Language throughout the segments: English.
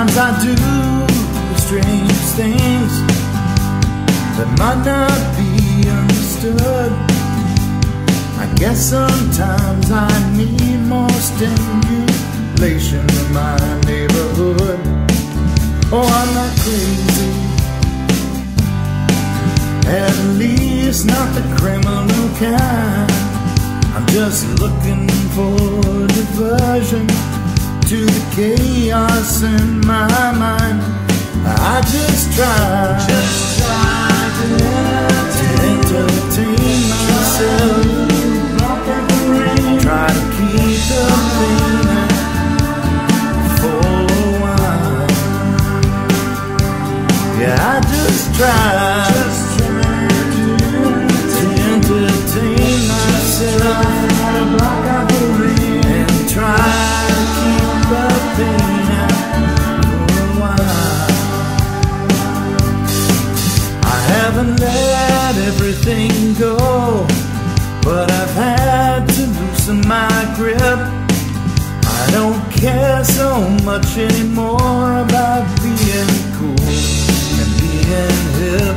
Sometimes I do strange things that might not be understood. I guess sometimes I need more stimulation in my neighborhood. Oh, I'm not crazy, at least not the criminal kind. I'm just looking for diversion to the chaos in my mind. I just try, to entertain myself, try to keep the pain for a while. Yeah, I just try, to entertain myself and try. Let everything go, but I've had to loosen my grip. I don't care so much anymore about being cool and being hip.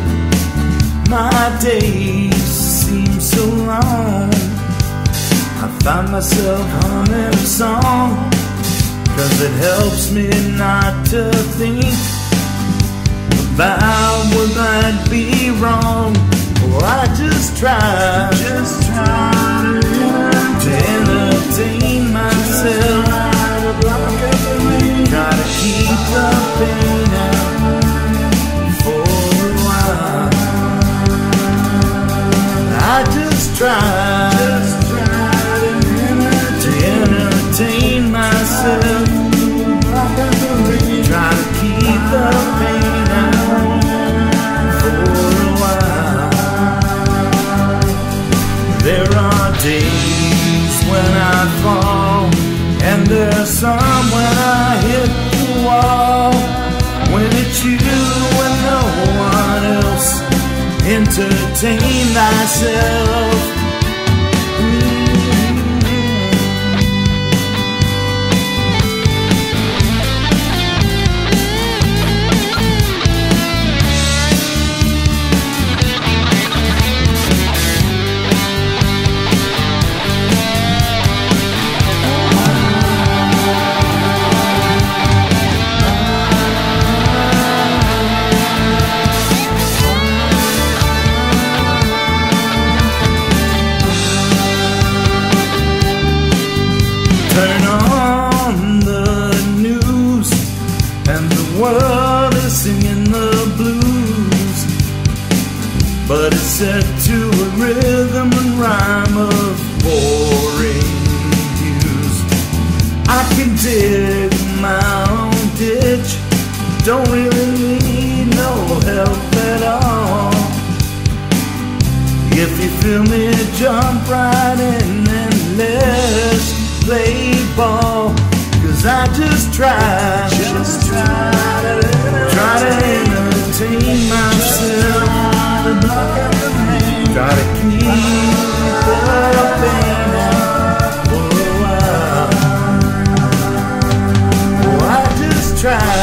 My days seem so long, I find myself humming a song, 'cause it helps me not to think about what might be wrong. Oh, I just try, to entertain myself, try to keep the pain out for a while. I just try, to entertain myself, try to keep the pain out. Days when I fall, and there's some when I hit the wall. When it's you and no one else, entertain thyself. Turn on the news and the world is singing the blues, but it's set to a rhythm and rhyme of boring news. I can dig my own ditch, don't really need no help at all. If you feel me, jump right in and let's play ball, 'cause I just try, try to entertain myself, try to keep the pain out for a while. Oh, I just try.